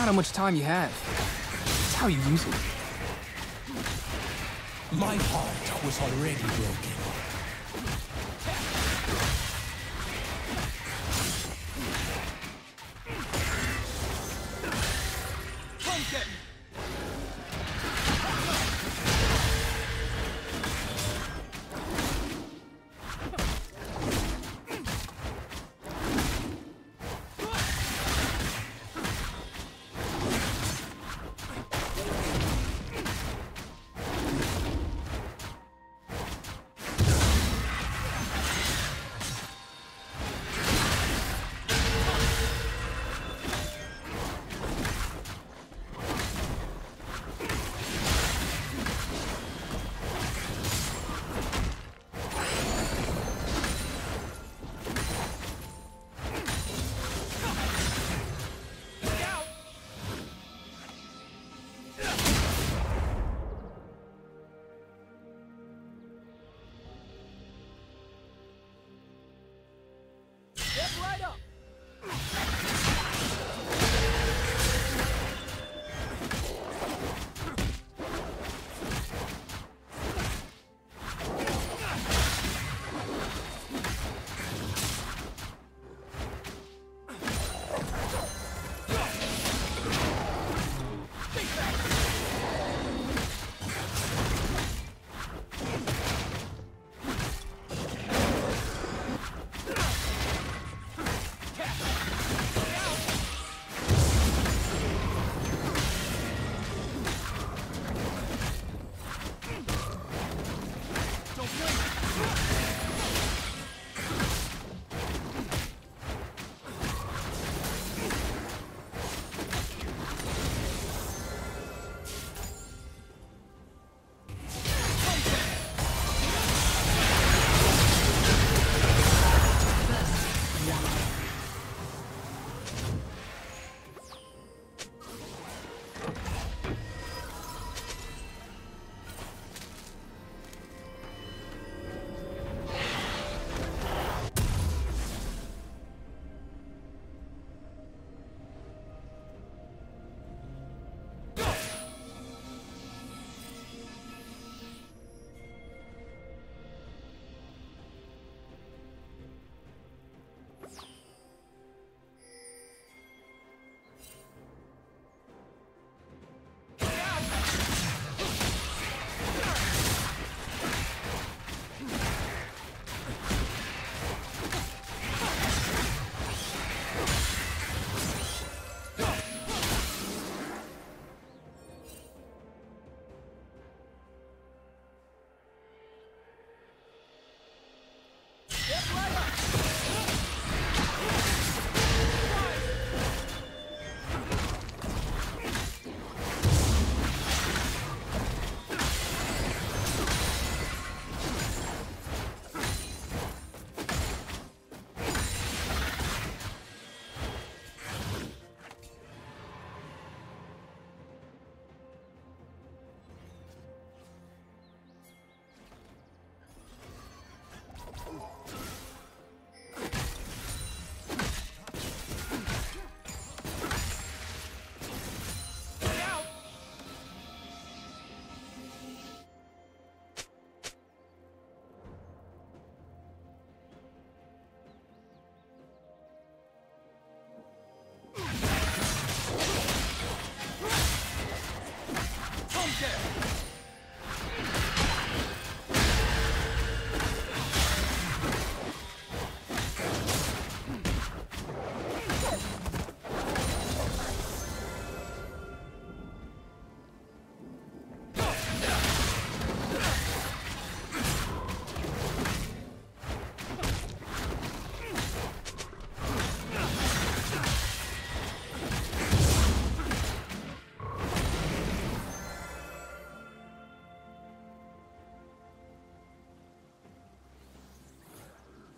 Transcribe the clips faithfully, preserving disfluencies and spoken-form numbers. not how much time you have. It's how you use it. My heart was already broken.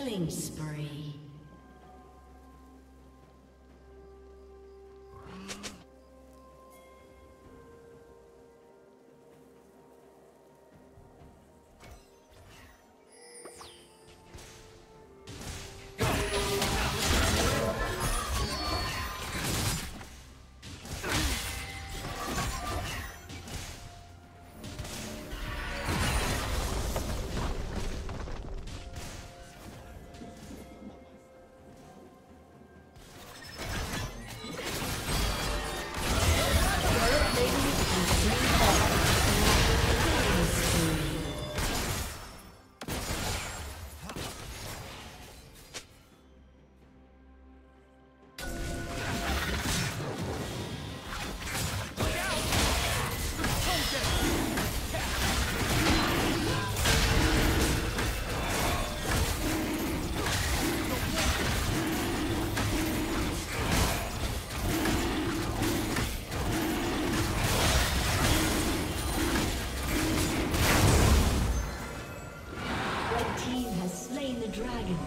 Killing spree. dragon.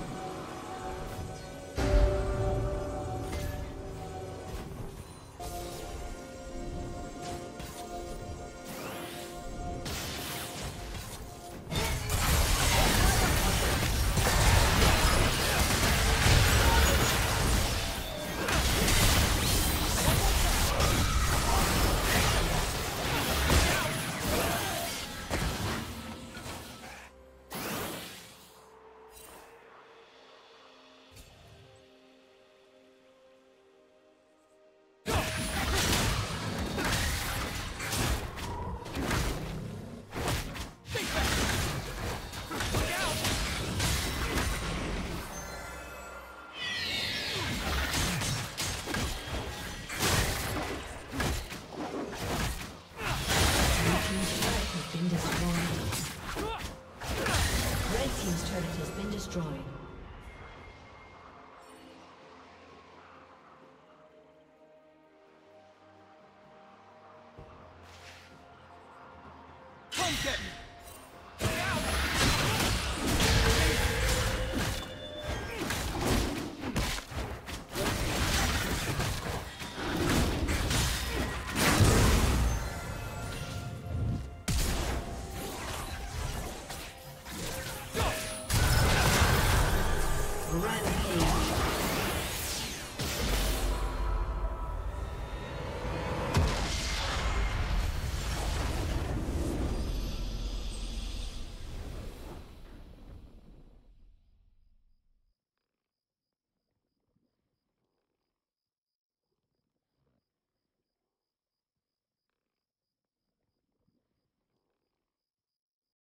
Get me. Run,